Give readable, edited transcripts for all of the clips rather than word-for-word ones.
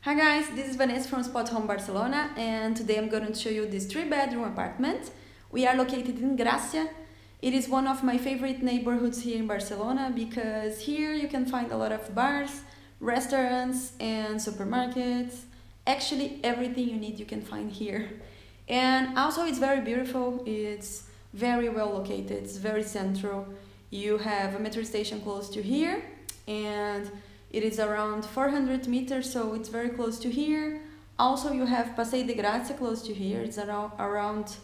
Hi guys, this is Vanessa from Spot Home Barcelona, and today I'm going to show you this 3-bedroom apartment. We are located in Gràcia. It is one of my favorite neighborhoods here in Barcelona because here you can find a lot of bars, restaurants and supermarkets. Actually everything you need you can find here. And also it's very beautiful, it's very well located, it's very central. You have a metro station close to here and it is around 400 meters, so it's very close to here. Also you have Passeig de Gràcia close to here, it's around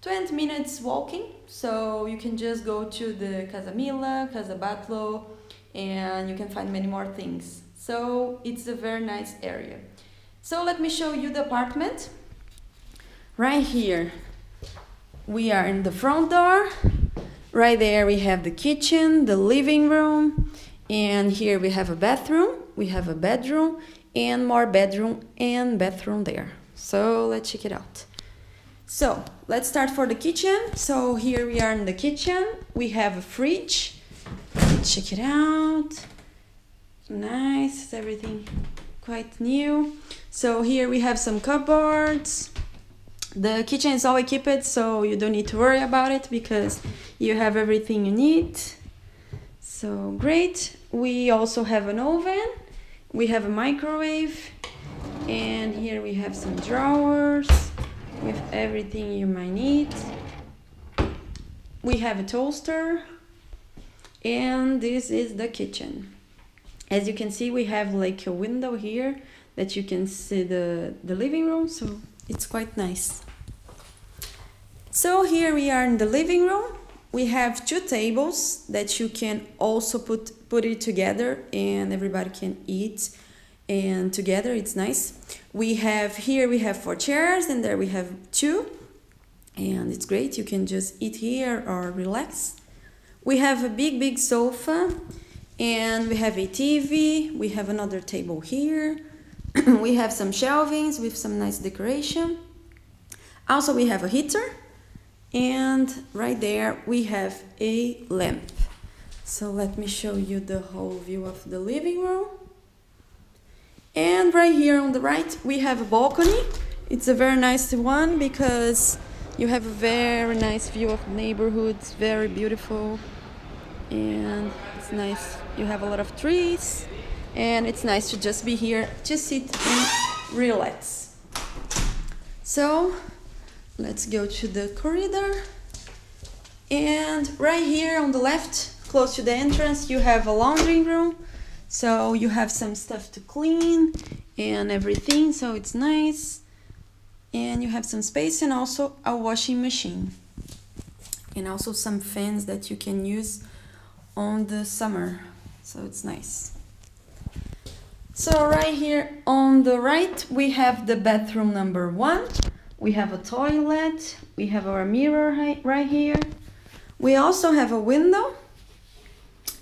20 minutes walking, so you can just go to the Casa Mila, Casa Batlo, and you can find many more things. So it's a very nice area. So let me show you the apartment. Right here we are in the front door. Right there we have the kitchen, the living room, and here we have a bathroom, we have a bedroom, and more bedroom and bathroom there. So let's check it out. So let's start for the kitchen. So here we are in the kitchen. We have a fridge. Let's check it out. Nice, it's everything quite new. So here we have some cupboards. The kitchen is all equipped, so you don't need to worry about it because you have everything you need. So great. We also have an oven. We have a microwave. And here we have some drawers with everything you might need. We have a toaster, and this is the kitchen. As you can see, we have like a window here that you can see the living room, so it's quite nice. So here we are in the living room. We have two tables that you can also put it together and everybody can eat. And together it's nice. We have here, we have 4 chairs, and there we have 2, and it's great. You can just eat here or relax. We have a big sofa, and we have a TV. We have another table here. We have some shelvings with some nice decoration. Also we have a heater, and right there we have a lamp. So let me show you the whole view of the living room. And right here on the right we have a balcony. It's a very nice one because you have a very nice view of the neighborhood. It's very beautiful and it's nice. You have a lot of trees and it's nice to just be here, just sit and relax. So let's go to the corridor. And right here on the left, close to the entrance, you have a laundry room. So you have some stuff to clean and everything, so it's nice. And you have some space and also a washing machine. And also some fans that you can use on the summer, so it's nice. So right here on the right, we have the bathroom number 1. We have a toilet, we have our mirror right here. We also have a window.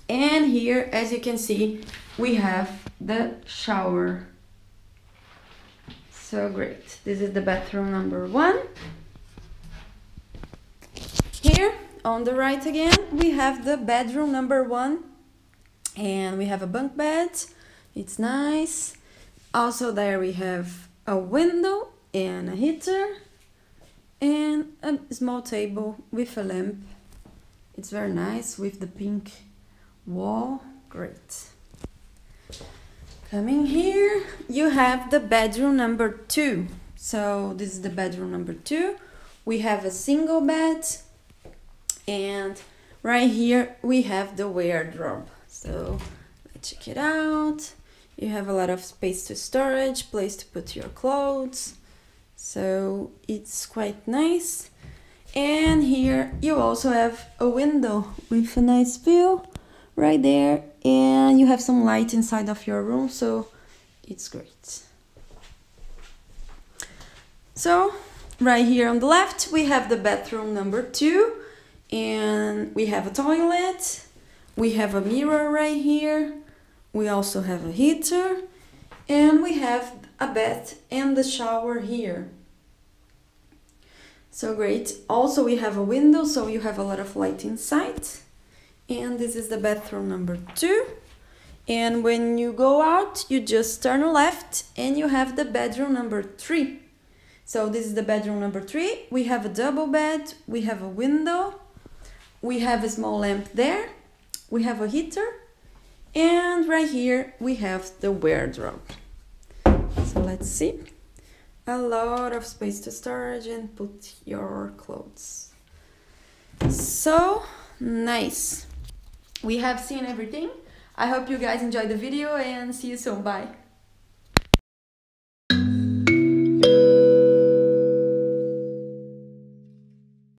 And here, as you can see, we have the shower. So great. This is the bathroom number 1. Here on the right again, we have the bedroom number 1. And we have a bunk bed. It's nice. Also there we have a window and a heater. And a small table with a lamp. It's very nice with the pink wall, great. Coming here, you have the bedroom number 2. So this is the bedroom number 2. We have a single bed, and right here we have the wardrobe. So let's check it out. You have a lot of space to storage, place to put your clothes. So it's quite nice. And here you also have a window with a nice view. Right there, and you have some light inside of your room, so it's great. So right here on the left we have the bathroom number 2, and we have a toilet, we have a mirror right here, we also have a heater, and we have a bath and the shower here. So great. Also we have a window, so you have a lot of light inside. And this is the bathroom number 2. And when you go out, you just turn left and you have the bedroom number 3. So this is the bedroom number 3. We have a double bed, we have a window, we have a small lamp there, we have a heater, and right here we have the wardrobe. So let's see. A lot of space to storage and put your clothes. So nice. We have seen everything. I hope you guys enjoyed the video and see you soon. Bye.